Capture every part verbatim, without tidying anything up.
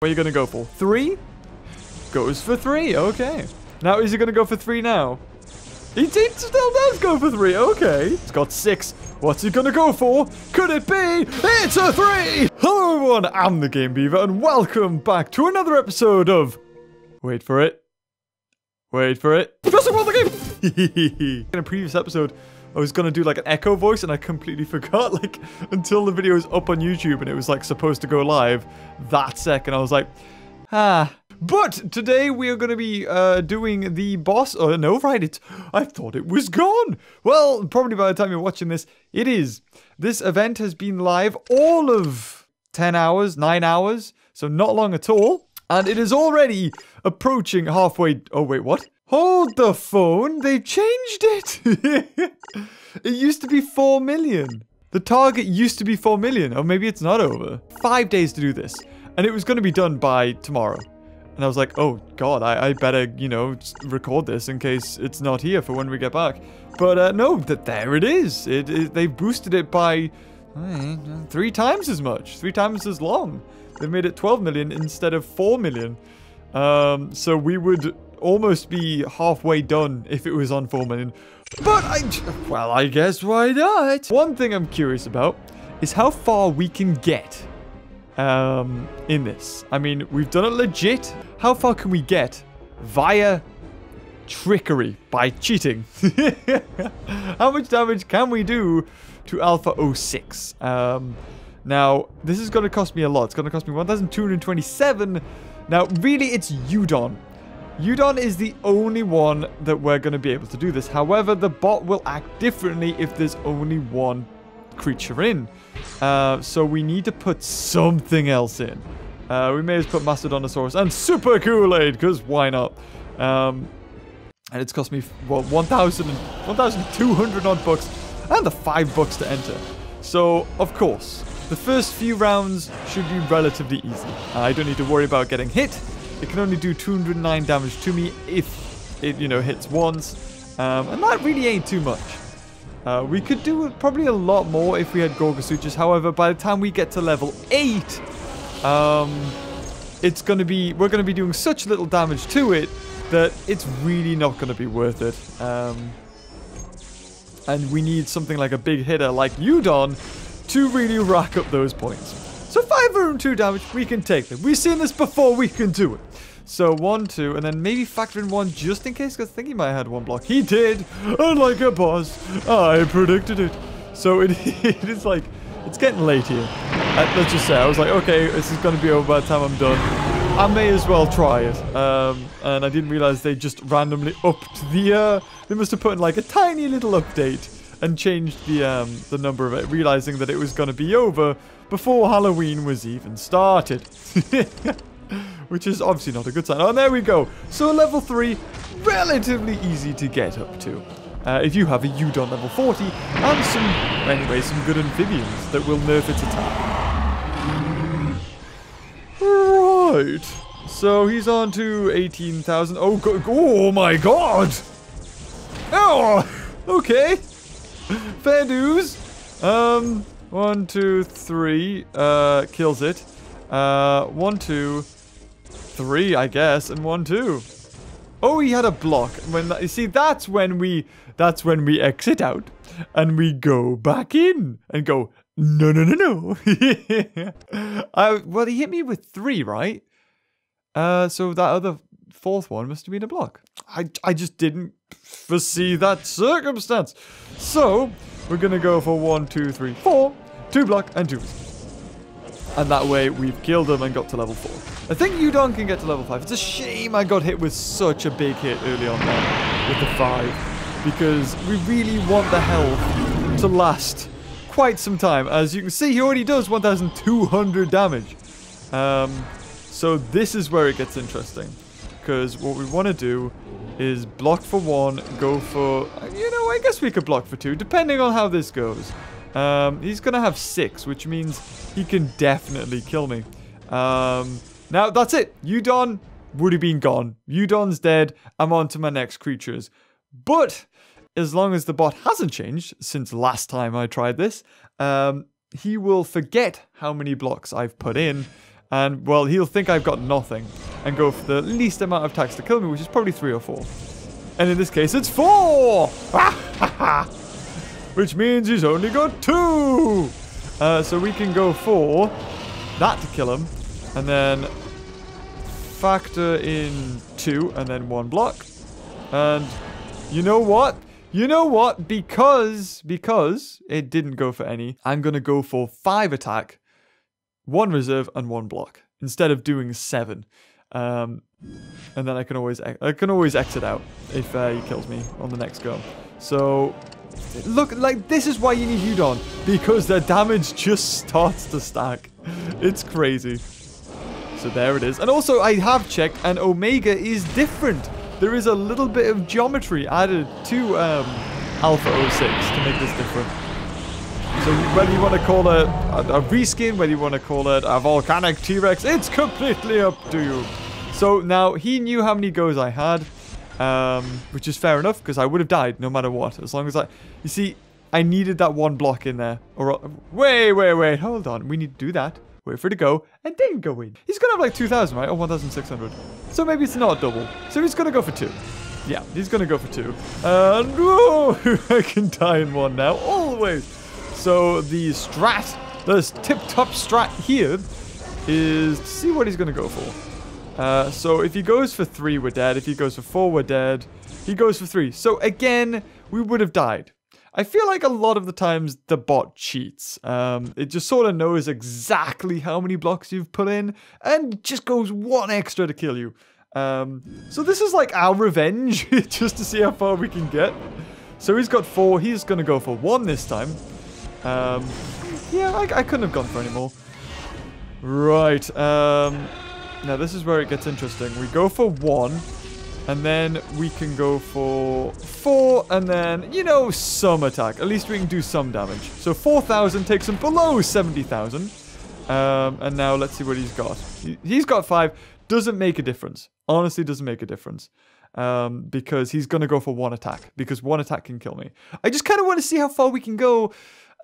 What are you gonna go for? Three? Goes for three, okay. Now is he gonna go for three now? He, he still does go for three, okay. It's got six. What's he gonna go for? Could it be? It's a three! Hello everyone, I'm the Game Beaver and welcome back to another episode of... Wait for it. Wait for it. Jurassic World the Game! In a previous episode, I was gonna do like an echo voice and I completely forgot, like, until the video was up on YouTube and it was like supposed to go live that second. I was like, ah. But today we are gonna be uh, doing the boss. Oh no, right, it's, I thought it was gone. Well, probably by the time you're watching this, it is. This event has been live all of ten hours, nine hours, so not long at all. And it is already approaching halfway, oh wait, what? Hold the phone, they've changed it! It used to be four million. The target used to be four million. Oh, maybe it's not over. Five days to do this. And it was going to be done by tomorrow. And I was like, oh god, I, I better, you know, record this in case it's not here for when we get back. But uh, no, th there it is. It, it, they've boosted it by uh, three times as much. Three times as long. They've made it twelve million instead of four million. Um, so we would... almost be halfway done if it was on four million. But I... well, I guess why not? One thing I'm curious about is how far we can get um, in this. I mean, we've done it legit. How far can we get via trickery by cheating? How much damage can we do to Alpha oh six? Um, now, this is going to cost me a lot. It's going to cost me one thousand two hundred twenty-seven. Now, really, it's Udon. Yudon is the only one that we're going to be able to do this. However, the bot will act differently if there's only one creature in. Uh, so we need to put something else in. Uh, we may as well put Mastodonsaurus and Super Kool-Aid, because why not? Um, and it's cost me, well, one thousand two hundred odd bucks and the five bucks to enter. So, of course, the first few rounds should be relatively easy. I don't need to worry about getting hit. It can only do two hundred nine damage to me if it, you know, hits once. Um, and that really ain't too much. Uh, we could do probably a lot more if we had Gorgosuchus. However, by the time we get to level eight, um, it's going to be, we're going to be doing such little damage to it that it's really not going to be worth it. Um, and we need something like a big hitter like Udon to really rack up those points. So five hundred two damage, we can take them. We've seen this before, we can do it. So one, two, and then maybe factor in one just in case, because I think he might have had one block. He did, unlike a boss. I predicted it. So it, it is like, it's getting late here. Uh, let's just say, I was like, okay, this is going to be over by the time I'm done. I may as well try it. Um, and I didn't realize they just randomly upped the, uh, they must have put in like a tiny little update and changed the um, the number of it, realizing that it was going to be over before Halloween was even started. Which is obviously not a good sign. Oh, there we go. So level three, relatively easy to get up to. Uh, if you have a Udon level forty, and some, anyway, some good amphibians that will nerf its attack. Right. So he's on to eighteen thousand. Oh, go oh my god. Oh, okay. Fair dues. Um, one, two, three. Uh, kills it. Uh, one, two, three, I guess, and one, two. Oh, he had a block. When that, you see, that's when we, that's when we exit out, and we go back in and go. No, no, no, no. I well, he hit me with three, right? Uh, so that other fourth one must have been a block. I I just didn't foresee that circumstance. So, we're going to go for one, two, three, four, two block, and two. And that way, we've killed them and got to level four. I think Udon can get to level five. It's a shame I got hit with such a big hit early on there with the five, because we really want the health to last quite some time. As you can see, he already does one thousand two hundred damage. Um, so this is where it gets interesting, because what we want to do is block for one, go for, you know, I guess we could block for two, depending on how this goes. Um, he's going to have six, which means he can definitely kill me. Um, now, that's it. Udon would have been gone. Udon's dead. I'm on to my next creatures. But as long as the bot hasn't changed since last time I tried this, um, he will forget how many blocks I've put in. And, well, he'll think I've got nothing and go for the least amount of attacks to kill me, which is probably three or four. And in this case, it's four! Which means he's only got two! Uh, so we can go for that to kill him. And then factor in two and then one block. And you know what? You know what? Because, because it didn't go for any, I'm going to go for five attack, one reserve and one block instead of doing seven. Um, and then I can always I can always exit out if uh, he kills me on the next go. So look, like, this is why you need Udon, because their damage just starts to stack. It's crazy. So there it is. And also I have checked, and Omega is different. There is a little bit of geometry added to um, Alpha oh six to make this different. So whether you want to call it a, a reskin, whether you want to call it a volcanic T-Rex, it's completely up to you. So now he knew how many goes I had, um, which is fair enough, because I would have died no matter what. As long as I... You see, I needed that one block in there. Or Wait, wait, wait, hold on. We need to do that. Wait for it to go, and then go in. He's going to have like two thousand, right? Or one thousand six hundred. So maybe it's not double. So he's going to go for two. Yeah, he's going to go for two. And whoa, I can die in one now, always. So the strat, this tip-top strat here is to see what he's going to go for. Uh, so if he goes for three, we're dead. If he goes for four, we're dead. He goes for three. So again, we would have died. I feel like a lot of the times the bot cheats. Um, it just sort of knows exactly how many blocks you've put in and just goes one extra to kill you. Um, so this is like our revenge, just to see how far we can get. So he's got four. He's going to go for one this time. Um, yeah, I, I couldn't have gone for any more. Right. Um, now this is where it gets interesting. We go for one. And then we can go for four, and then, you know, some attack. At least we can do some damage. So four thousand takes him below seventy thousand. Um, and now let's see what he's got. He, he's got five. Doesn't make a difference. Honestly, doesn't make a difference. Um, because he's going to go for one attack. Because one attack can kill me. I just kind of want to see how far we can go.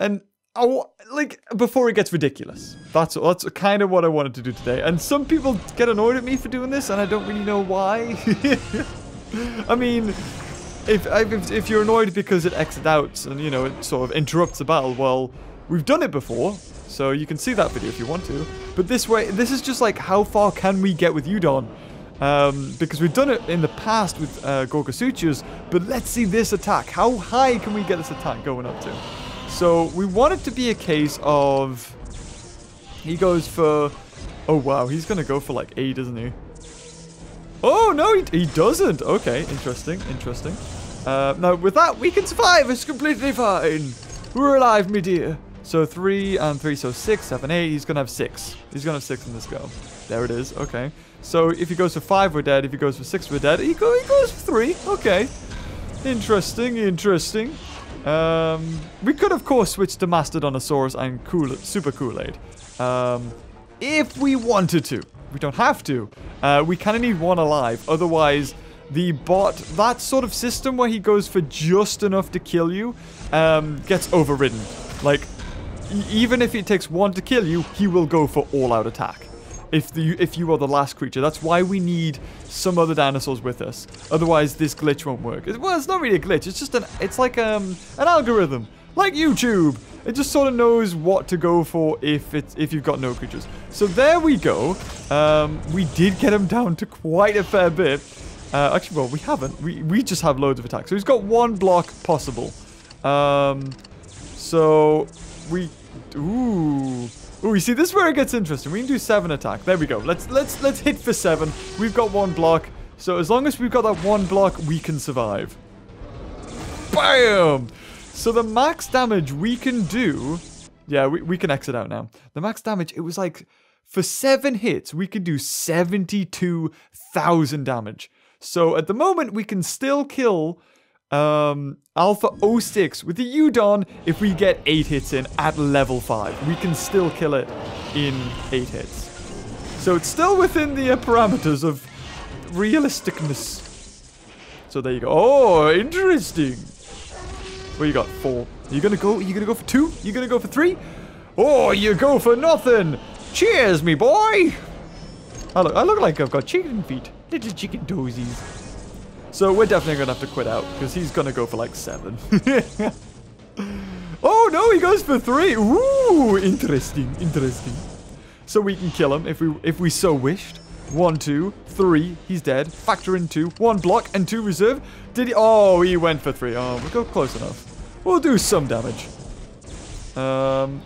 And... Oh, like, before it gets ridiculous. That's that's kind of what I wanted to do today. And some people get annoyed at me for doing this, and I don't really know why. I mean, if, if if you're annoyed because it exits out and, you know, it sort of interrupts the battle, well, we've done it before, so you can see that video if you want to. But this way, this is just like, how far can we get with Udon? Um, because we've done it in the past with uh, Gorgosuchus, but let's see this attack. How high can we get this attack going up to? So, we want it to be a case of... He goes for... Oh, wow. He's going to go for, like, eight, isn't he? Oh, no, he, he doesn't. Okay, interesting, interesting. Uh, now, with that, we can survive. It's completely fine. We're alive, me dear. So, three and three, so six, seven, eight. He's going to have six. He's going to have six in this go. There it is. Okay. So, if he goes for five, we're dead. If he goes for six, we're dead. He, go, he goes for three. Okay. Interesting, interesting. Um, we could, of course, switch to Mastodonsaurus and Kool Super Kool-Aid. Um, if we wanted to. We don't have to. Uh, we kind of need one alive. Otherwise, the bot, that sort of system where he goes for just enough to kill you, um, gets overridden. Like, e even if it takes one to kill you, he will go for all-out attack. If, the, if you are the last creature. That's why we need some other dinosaurs with us. Otherwise, this glitch won't work. Well, it's not really a glitch. It's just an... It's like um, an algorithm. Like YouTube. It just sort of knows what to go for if it's, if you've got no creatures. So there we go. Um, we did get him down to quite a fair bit. Uh, actually, well, we haven't. We, we just have loads of attacks. So he's got one block possible. Um, so we... Ooh... Oh, you see, this is where it gets interesting. We can do seven attack. There we go. Let's let's let's hit for seven. We've got one block. So as long as we've got that one block, we can survive. Bam! So the max damage we can do... Yeah, we, we can exit out now. The max damage, it was like... For seven hits, we could do seventy-two thousand damage. So at the moment, we can still kill... Um, Alpha oh six with the Udon. If we get eight hits in at level five, we can still kill it in eight hits. So it's still within the uh, parameters of realisticness. So there you go. Oh, interesting. What you got? Four. Are you gonna go? Are you gonna go for two? Are you gonna go for three? Or you go for nothing. Cheers, me boy! I look, I look like I've got chicken feet. Little chicken dozies. So we're definitely going to have to quit out, because he's going to go for like seven. Oh no, he goes for three. Ooh, interesting, interesting. So we can kill him if we if we so wished. One, two, three. He's dead. Factor in two. One block and two reserve. Did he? Oh, he went for three. Oh, we got close enough. We'll do some damage. Um,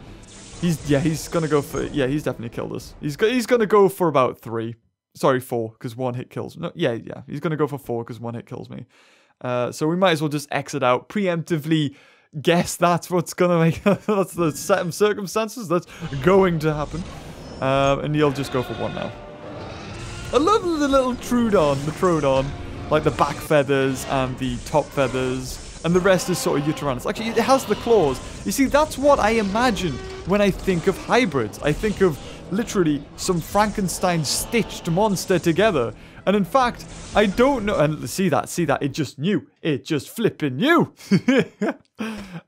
he's yeah, he's gonna go for yeah. He's definitely killed us. He's go, he's gonna go for about three. Sorry, four, because one hit kills. No, yeah, yeah. He's gonna go for four because one hit kills me. Uh, so we might as well just exit out preemptively. Guess that's what's gonna make. That's the set of circumstances that's going to happen. Um, and he'll just go for one now. I love the little Troodon, the Troodon. Like the back feathers and the top feathers. And the rest is sort of Uteranus. Actually, it has the claws. You see, that's what I imagine when I think of hybrids. I think of literally some Frankenstein-stitched monster together. And in fact, I don't know... And see that, see that. It just knew. It just flipping knew.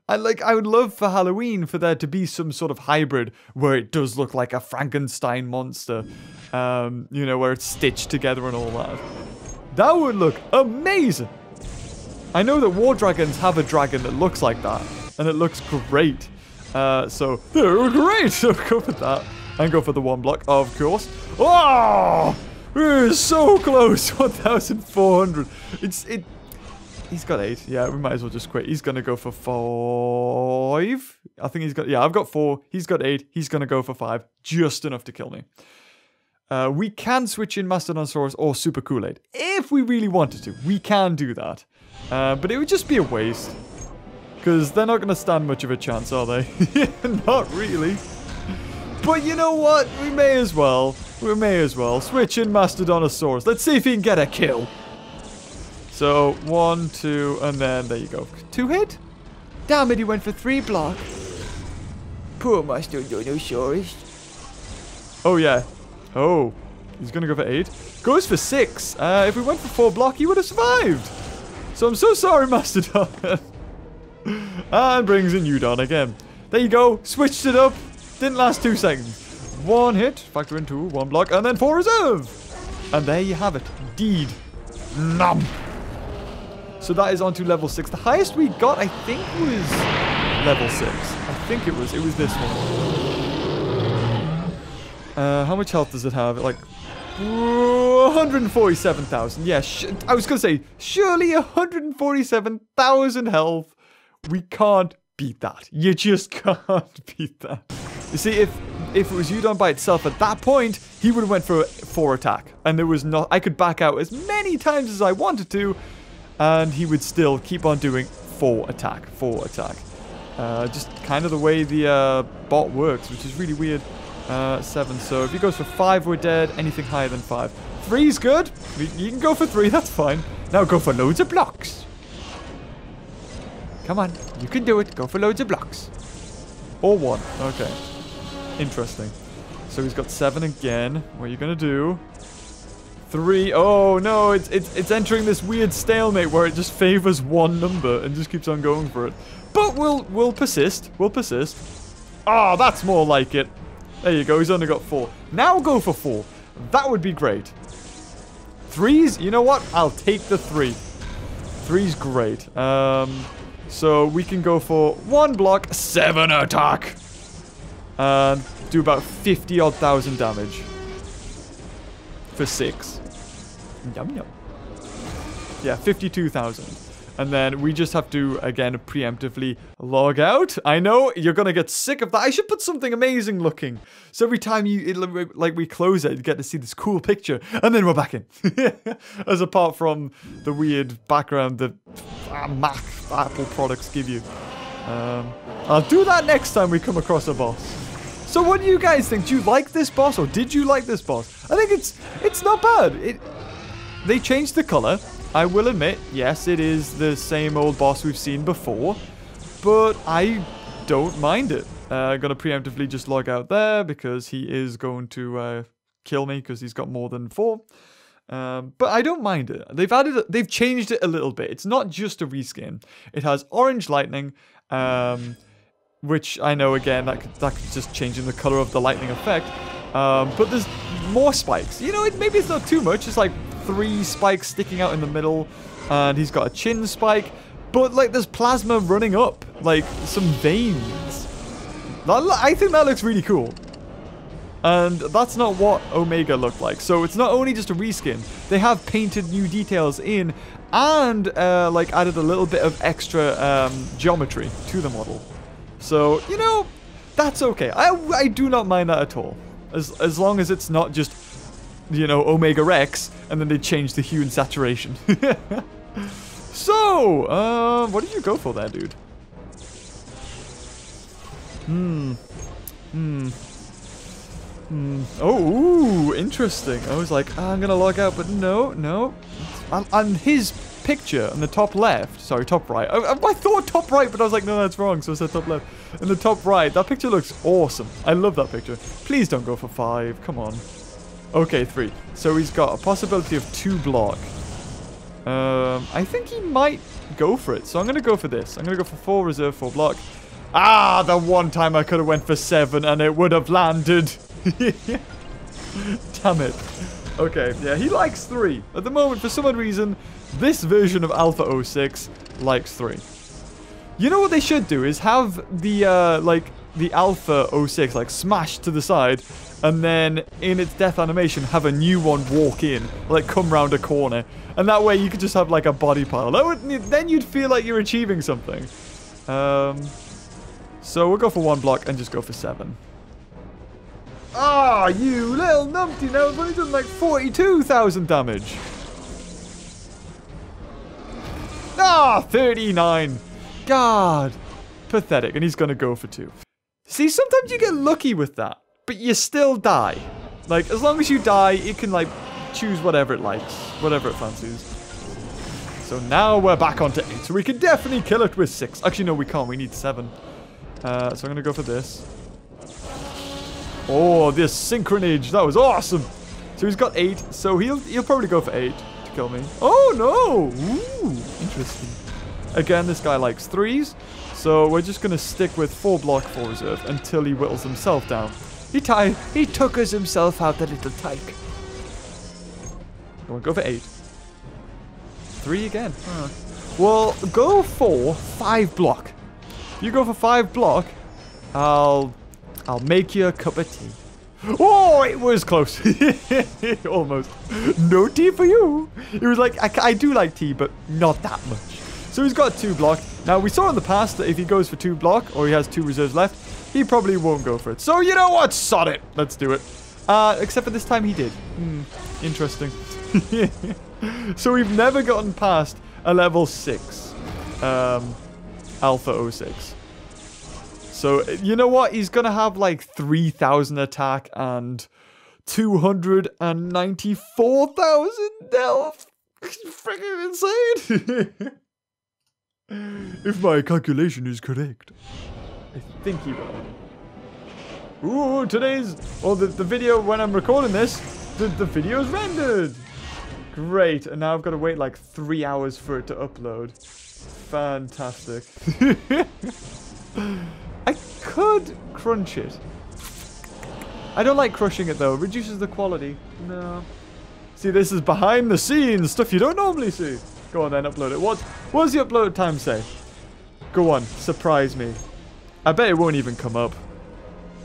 I, like, I would love for Halloween for there to be some sort of hybrid where it does look like a Frankenstein monster. Um, you know, where it's stitched together and all that. That would look amazing. I know that war dragons have a dragon that looks like that. And it looks great. Uh, so, great! So go for that. And go for the one block, of course. Oh! We're so close, one thousand four hundred. It's, it, he's got eight. Yeah, we might as well just quit. He's going to go for five. I think he's got, yeah, I've got four. He's got eight. He's going to go for five. Just enough to kill me. Uh, we can switch in Mastodonsaurus or Super Kool-Aid. If we really wanted to, we can do that. Uh, but it would just be a waste. Because they're not going to stand much of a chance, are they? Not really. But you know what? We may as well. We may as well. Switch in Mastodonsaurus. Let's see if he can get a kill. So, one, two, and then there you go. Two hit? Damn it, he went for three block. Poor Mastodonsaurus. Oh, yeah. Oh. He's going to go for eight. Goes for six. Uh, if we went for four block, he would have survived. So, I'm so sorry, Mastodon. And brings in Udon again. There you go. Switched it up. Didn't last two seconds. One hit, factor in two, one block, and then four reserve. And there you have it. Deed. Nom. So that is on to level six. The highest we got, I think, was level six. I think it was. It was this one. Uh, how much health does it have? Like one hundred forty-seven thousand. Yeah, sh I was going to say, surely one hundred forty-seven thousand health. We can't beat that. You just can't beat that. You see, if if it was Udon by itself at that point, he would have went for a four attack. And there was not... I could back out as many times as I wanted to. And he would still keep on doing four attack, four attack. Uh, just kind of the way the uh, bot works, which is really weird. Uh, seven, so if he goes for five, we're dead. Anything higher than five. Three's good. You can go for three, that's fine. Now go for loads of blocks. Come on, you can do it. Go for loads of blocks. Or one, okay. Interesting. So he's got seven again. What are you going to do? Three. Oh, no. It's, it's, it's entering this weird stalemate where it just favors one number and just keeps on going for it. But we'll, we'll persist. We'll persist. Ah, oh, that's more like it. There you go. He's only got four. Now go for four. That would be great. Threes? You know what? I'll take the three. Three's great. Um, so we can go for one block, seven attack. And do about fifty odd thousand damage. For six. Yum, yum. Yeah, fifty-two thousand. And then we just have to, again, preemptively log out. I know, you're going to get sick of that. I should put something amazing looking. So every time you, it, like, we close it, you get to see this cool picture. And then we're back in. As apart from the weird background that uh, Mac Apple products give you. Um, I'll do that next time we come across a boss. So what do you guys think? Do you like this boss or did you like this boss? I think it's it's not bad. It They changed the color. I will admit, yes, it is the same old boss we've seen before. But I don't mind it. Uh, I'm going to preemptively just log out there because he is going to uh, kill me because he's got more than four. Um, but I don't mind it. They've added, they've changed it a little bit. It's not just a reskin. It has orange lightning. Um... Which I know, again, that could, that could just change in the color of the lightning effect. Um, but there's more spikes. You know, it, maybe it's not too much. It's like three spikes sticking out in the middle. And he's got a chin spike. But, like, there's plasma running up. Like, some veins. That, I think that looks really cool. And that's not what Omega looked like. So it's not only just a reskin. They have painted new details in and, uh, like, added a little bit of extra um, geometry to the model. So, you know, that's okay. I, I do not mind that at all. As, as long as it's not just, you know, Omega Rex, and then they change the hue and saturation. So, uh, what did you go for there, dude? Hmm. Hmm. Hmm. Oh, ooh, interesting. I was like, ah, I'm going to log out, but no, no. And, and his picture on the top left, sorry, top right. I, I thought top right, but I was like, no, that's wrong. So I said top left. And the top right, that picture looks awesome. I love that picture. Please don't go for five. Come on. Okay, three. So he's got a possibility of two block. Um, I think he might go for it. So I'm going to go for this. I'm going to go for four reserve, four block. Ah, the one time I could have went for seven and it would have landed. Damn it. Okay, yeah, he likes three. At the moment, for some odd reason, this version of Alpha oh six likes three. You know what they should do is have the, uh, like, the Alpha oh six, like, smashed to the side, and then in its death animation, have a new one walk in, like, come round a corner. And that way, you could just have, like, a body pile. That would, then you'd feel like you're achieving something. Um, so we'll go for one block and just go for seven. Ah, oh, you little numpty, now it's only done like forty-two thousand damage. Ah, thirty-nine. God. Pathetic, and he's going to go for two. See, sometimes you get lucky with that, but you still die. Like, as long as you die, it can, like, choose whatever it likes, whatever it fancies. So now we're back onto eight, so we can definitely kill it with six. Actually, no, we can't. We need seven. Uh, so I'm going to go for this. Oh, this synchronage. That was awesome. So he's got eight. So he'll he'll probably go for eight to kill me. Oh, no. Ooh, interesting. Again, this guy likes threes. So we're just going to stick with four block, four reserve until he whittles himself down. He tied. He took us himself out, the little tyke. We'll go for eight. Three again. Huh. Well, go for five block. You go for five block. I'll... I'll make you a cup of tea. Oh, it was close. Almost. No tea for you. It was like, I, I do like tea, but not that much. So he's got two block. Now, we saw in the past that if he goes for two block, or he has two reserves left, he probably won't go for it. So, you know what? Sod it. Let's do it. Uh, except for this time he did. Hmm. Interesting. So we've never gotten past a level six. Um, Alpha oh six. So, you know what? He's going to have like three thousand attack and two hundred ninety-four thousand health. Freaking insane. If my calculation is correct. I think he will. Ooh, today's... Or the, the video when I'm recording this, the, the video's rendered. Great. And now I've got to wait like three hours for it to upload. Fantastic. I could crunch it. I don't like crushing it though. It reduces the quality. No. See, this is behind the scenes stuff you don't normally see. Go on then, upload it. What does the upload time say? Go on, surprise me. I bet it won't even come up.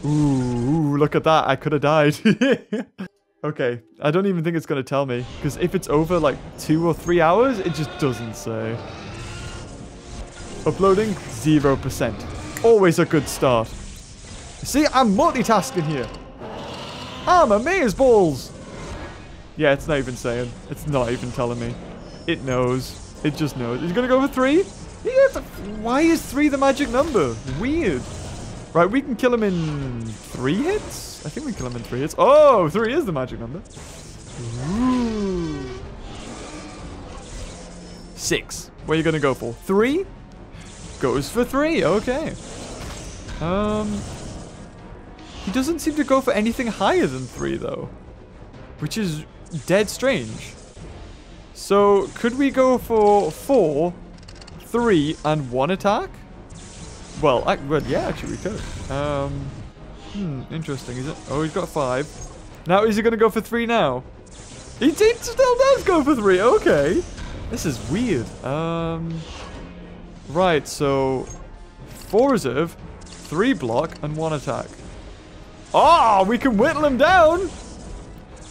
Ooh, ooh, look at that. I could have died. Okay, I don't even think it's going to tell me. Because if it's over like two or three hours, it just doesn't say. Uploading, zero percent. Always a good start. See, I'm multitasking here. I'm amazed balls. Yeah, it's not even saying. It's not even telling me. It knows. It just knows. He's going to go for three? Yeah, but why is three the magic number? Weird. Right, we can kill him in three hits? I think we can kill him in three hits. Oh, three is the magic number. Ooh. Six. What are you going to go for? Three? Goes for three, okay. Um, he doesn't seem to go for anything higher than three, though. Which is dead strange. So, could we go for four, three, and one attack? Well, I, well yeah, actually we could. Um, Hmm, interesting. Is it? Oh, he's got five. Now, is he going to go for three now? He did, still does go for three. Okay. This is weird. Um, right, so four reserve, three block, and one attack. Oh, we can whittle him down.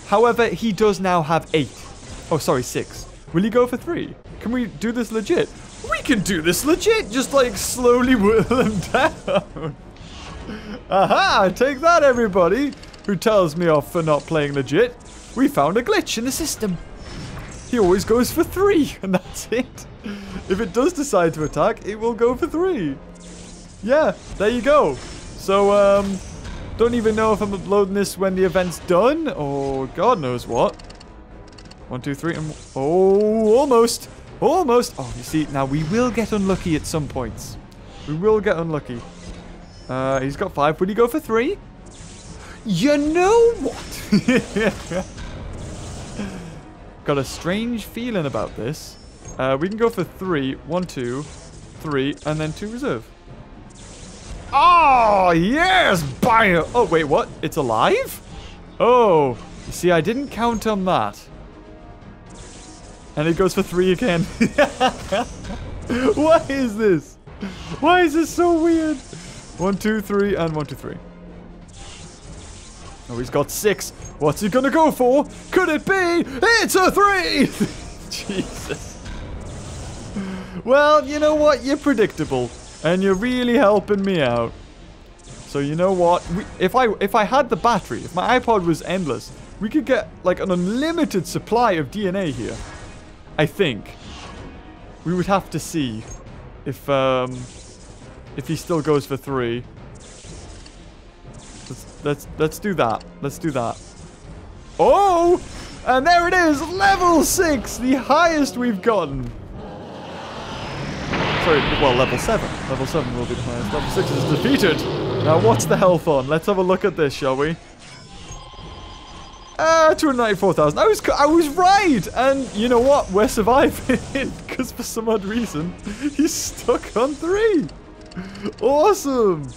However, he does now have eight. Oh, sorry, six. Will he go for three? Can we do this legit? We can do this legit. Just, like, slowly whittle him down. Aha! Take that, everybody who tells me off for not playing legit. We found a glitch in the system. He always goes for three, and that's it. If it does decide to attack, it will go for three. Yeah, there you go. So, um, don't even know if I'm uploading this when the event's done, or God knows what. One, two, three, and... Oh, almost. Almost. Oh, you see, now we will get unlucky at some points. We will get unlucky. Uh, he's got five. Would he go for three? You know what? Got a strange feeling about this. Uh, we can go for three. One, two, three, and then two reserve. Oh, yes! Bio! Oh, wait, what? It's alive? Oh, you see, I didn't count on that. And it goes for three again. What is this? Why is this so weird? One, two, three, and one, two, three. Oh, he's got six. What's he gonna go for? Could it be? It's a three! Jesus. Well, you know what? You're predictable. And you're really helping me out. So you know what? We, if I if I had the battery, if my iPod was endless, we could get, like, an unlimited supply of D N A here. I think. We would have to see if, um... if he still goes for three. Let's, let's, let's do that. Let's do that. Oh! And there it is! Level six! The highest we've gotten. Sorry, well, level seven. Level seven will be the highest. Level six is defeated. Now, what's the health on? Let's have a look at this, shall we? Ah, two hundred ninety-four thousand. I was, I was right! And you know what? We're surviving. Because for some odd reason, he's stuck on three. Awesome!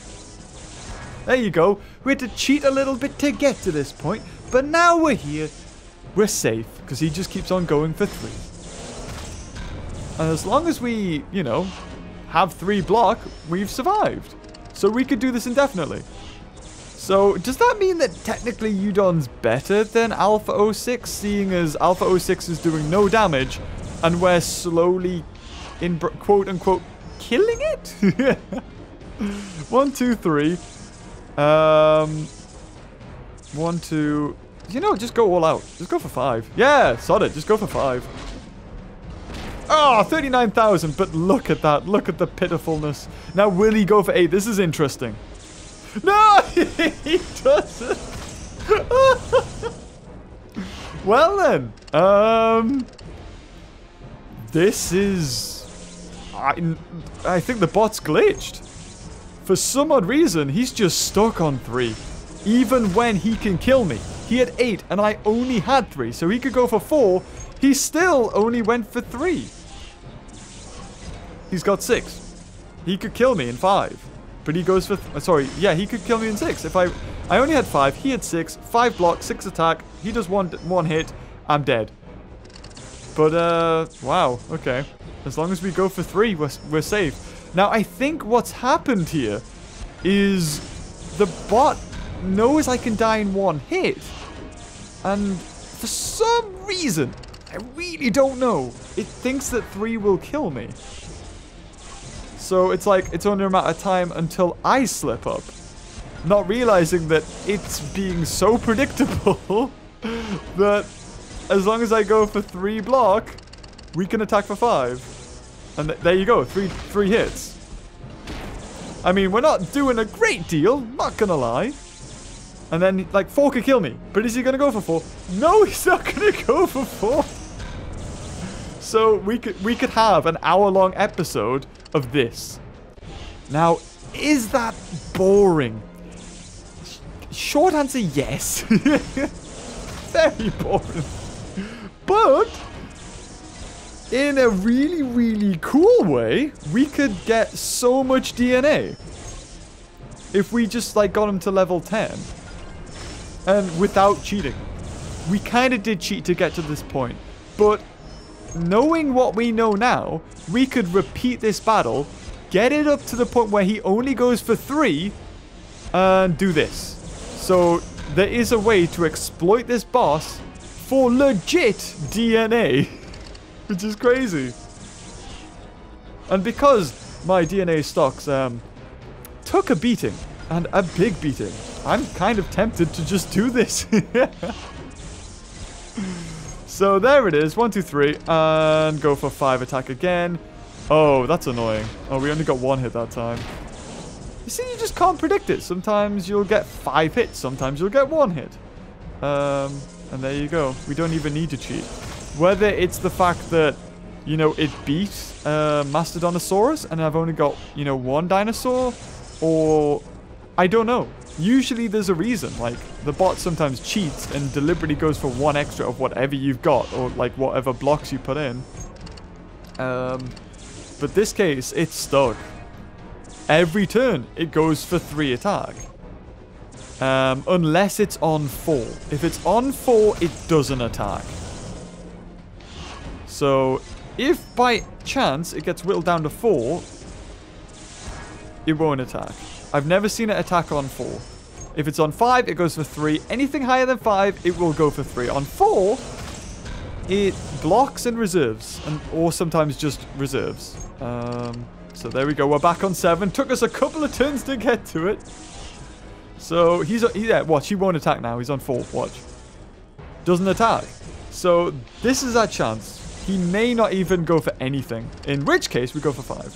There you go. We had to cheat a little bit to get to this point, but now we're here. We're safe, because he just keeps on going for three. And as long as we, you know, have three block, we've survived. So we could do this indefinitely. So, does that mean that technically Udon's better than Alpha oh six, seeing as Alpha oh six is doing no damage, and we're slowly, in quote-unquote, killing it? One, two, three. Um, one, two. You know, just go all out. Just go for five. Yeah, sod it. Just go for five. Oh, thirty-nine thousand. But look at that. Look at the pitifulness. Now, will he go for eight? This is interesting. No, he doesn't. Well, then. Um, this is... I, I think the bot's glitched. For some odd reason, he's just stuck on three. Even when he can kill me. He had eight, and I only had three. So he could go for four. He still only went for three. He's got six. He could kill me in five. But he goes for... Th sorry, yeah, he could kill me in six. If I I only had five, he had six. Five block, six attack. He does one, one hit. I'm dead. But, uh, wow, okay. As long as we go for three, we're, we're safe. Now, I think what's happened here is the bot knows I can die in one hit. And for some reason, I really don't know, it thinks that three will kill me. So it's like, it's only a matter of time until I slip up. Not realizing that it's being so predictable that as long as I go for three block, we can attack for five. And th there you go, three three hits. I mean, we're not doing a great deal, not gonna lie. And then, like, four could kill me. But is he gonna go for four? No, he's not gonna go for four. So we could, we could have an hour-long episode of this. Now, is that boring? Short answer, yes. Very boring. But... in a really, really cool way, we could get so much D N A. if we just like got him to level ten and without cheating. We kind of did cheat to get to this point, but knowing what we know now, we could repeat this battle, get it up to the point where he only goes for three, and do this. So there is a way to exploit this boss for legit D N A, which is crazy. And because my D N A stocks um, took a beating, and a big beating, I'm kind of tempted to just do this. So there it is, one, two, three, and go for five attack again. Oh, that's annoying. Oh, we only got one hit that time. You see, you just can't predict it. Sometimes you'll get five hits, sometimes you'll get one hit. Um, and there you go. We don't even need to cheat. Whether it's the fact that, you know, it beat uh, Mastodonsaurus and I've only got, you know, one dinosaur, or I don't know. Usually there's a reason. Like, the bot sometimes cheats and deliberately goes for one extra of whatever you've got, or like whatever blocks you put in. Um, but this case, it's stuck. Every turn, it goes for three attack. Um, unless it's on four. If it's on four, it doesn't attack. So, if by chance it gets whittled down to four, it won't attack. I've never seen it attack on four. If it's on five, it goes for three. Anything higher than five, it will go for three. On four, it blocks and reserves, and or sometimes just reserves. Um... So there we go, we're back on seven. Took us a couple of turns to get to it. So he's, yeah, watch, he won't attack now. He's on four, watch. Doesn't attack. So this is our chance. He may not even go for anything, in which case we go for five.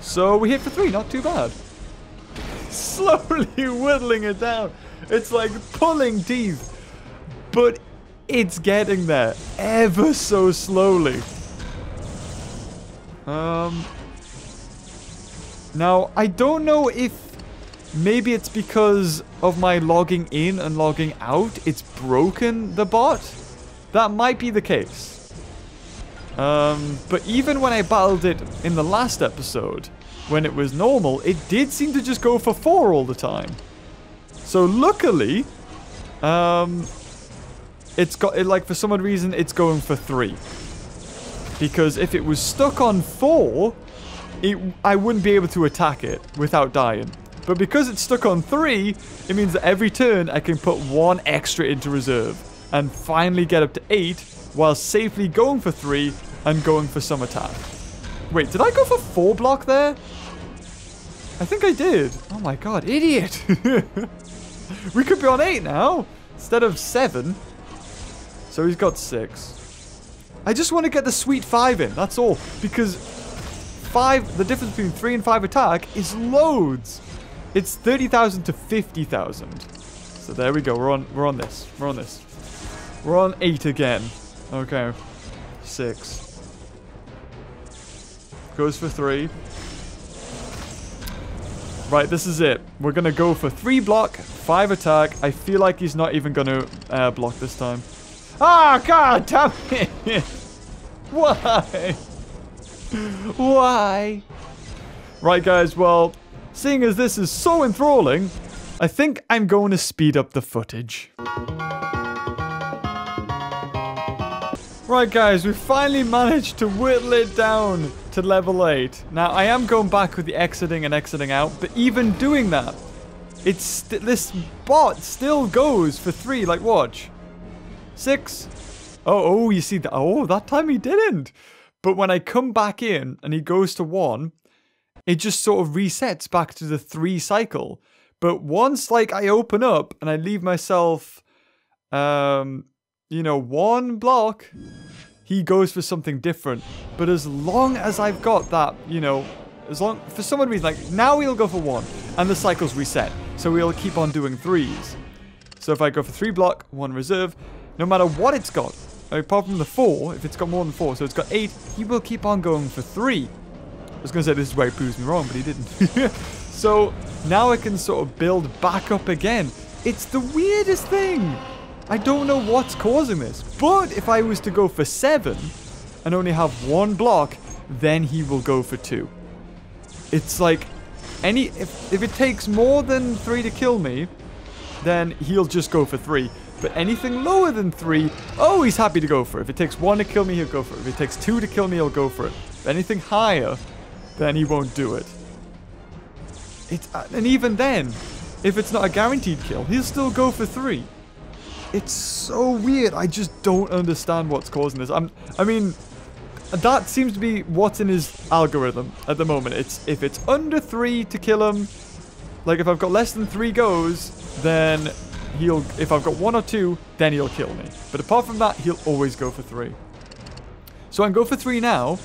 So we hit for three, not too bad. Slowly whittling it down. It's like pulling teeth, but it's getting there ever so slowly. Um... Now, I don't know if maybe it's because of my logging in and logging out, it's broken the bot. That might be the case. Um, but even when I battled it in the last episode, when it was normal, it did seem to just go for four all the time. So luckily, um, it's got it, like, for some odd reason, it's going for three. Because if it was stuck on four... It, I wouldn't be able to attack it without dying. But because it's stuck on three, it means that every turn I can put one extra into reserve and finally get up to eight while safely going for three and going for some attack. Wait, did I go for four block there? I think I did. Oh my god, idiot. We could be on eight now instead of seven. So he's got six. I just want to get the sweet five in, that's all. Because... Five, the difference between three and five attack is loads. It's thirty thousand to fifty thousand. So there we go. We're on, we're on this. We're on this. We're on eight again. Okay. Six. Goes for three. Right, this is it. We're going to go for three block, five attack. I feel like he's not even going to uh, block this time. Ah, god damn it. Why? Why? Right, guys, well, seeing as this is so enthralling, I think I'm going to speed up the footage. Right, guys, we finally managed to whittle it down to level eight. Now, I am going back with the exiting and exiting out, but even doing that, it's this bot still goes for three. Like, watch. Six. Oh, oh, you see that? Oh, that time he didn't. But when I come back in and he goes to one, it just sort of resets back to the three cycle. But once, like, I open up and I leave myself, um, you know, one block, he goes for something different. But as long as I've got that, you know, as long, for some reason, like, now he'll go for one and the cycle's reset. So we'll keep on doing threes. So if I go for three block, one reserve, no matter what it's got, apart from the four, if it's got more than four, so it's got eight, he will keep on going for three. I was going to say this is where he proves me wrong, but he didn't. So now I can sort of build back up again. It's the weirdest thing. I don't know what's causing this. But if I was to go for seven and only have one block, then he will go for two. It's like any if, if it takes more than three to kill me, then he'll just go for three. But anything lower than three, oh, he's happy to go for it. If it takes one to kill me, he'll go for it. If it takes two to kill me, he'll go for it. If anything higher, then he won't do it. It's, and even then, if it's not a guaranteed kill, he'll still go for three. It's so weird. I just don't understand what's causing this. I'm, I mean, that seems to be what's in his algorithm at the moment. It's if it's under three to kill him, like if I've got less than three goes, then he'll, if I've got one or two, then he'll kill me. But apart from that, he'll always go for three. So I can go for three now.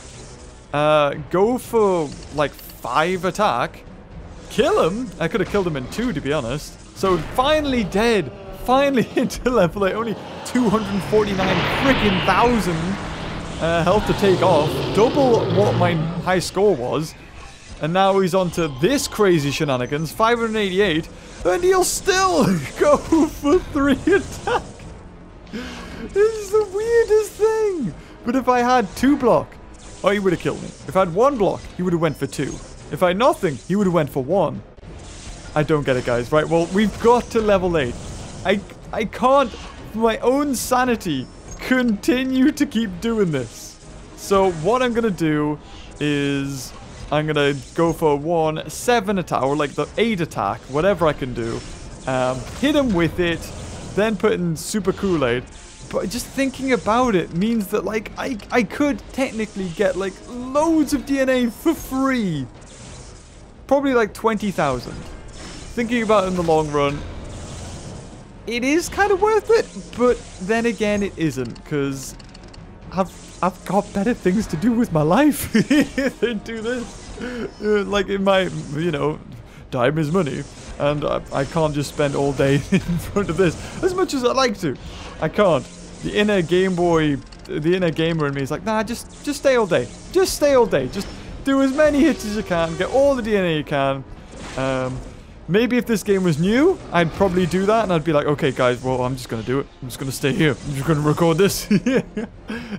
Uh, go for like five attack. Kill him. I could have killed him in two, to be honest. So finally dead. Finally into level eight. Only two hundred forty-nine freaking thousand uh, health to take off. Double what my high score was. And now he's on to this crazy shenanigans. five hundred eighty-eight. And he'll still go for three attack. This is the weirdest thing. But if I had two block, oh, he would have killed me. If I had one block, he would have went for two. If I had nothing, he would have went for one. I don't get it, guys. Right, well, we've got to level eight. I, I can't, for my own sanity, continue to keep doing this. So what I'm going to do is I'm going to go for one seven attack, or like the eight attack, whatever I can do. Um, hit him with it, then put in Super Kool-Aid. But just thinking about it means that, like, I, I could technically get, like, loads of D N A for free. Probably like twenty thousand. Thinking about it in the long run, it is kind of worth it, but then again it isn't, because I've, I've got better things to do with my life than do this. Like in my, you know, time is money, and I, I can't just spend all day in front of this as much as I'd like to. I can't. The inner Game Boy, the inner gamer in me is like, nah, just, just stay all day. Just stay all day. Just do as many hits as you can. Get all the D N A you can. Um, maybe if this game was new, I'd probably do that. And I'd be like, okay, guys, well, I'm just going to do it. I'm just going to stay here. I'm just going to record this.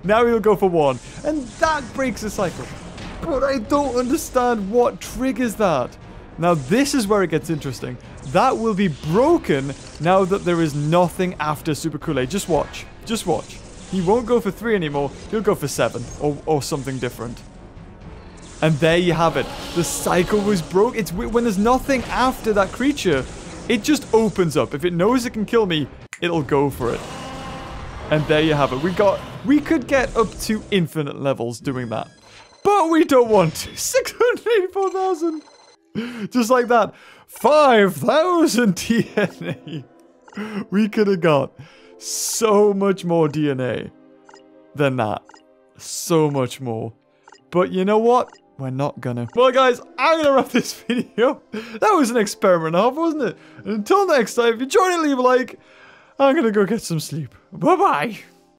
Now he'll go for one. And that breaks the cycle. But I don't understand what triggers that. Now, this is where it gets interesting. That will be broken now that there is nothing after Super Kool-Aid. Just watch. Just watch. He won't go for three anymore. He'll go for seven or, or something different. And there you have it. The cycle was broke. It's when there's nothing after that creature, it just opens up. If it knows it can kill me, it'll go for it. And there you have it. We got, we could get up to infinite levels doing that. But we don't want to. six hundred eighty-four thousand. Just like that. five thousand D N A. We could have got so much more D N A than that. So much more. But you know what? We're not gonna. Well, guys, I'm gonna wrap this video. That was an experiment and a half, wasn't it? And until next time, if you enjoyed it, leave a like. I'm gonna go get some sleep. Bye-bye.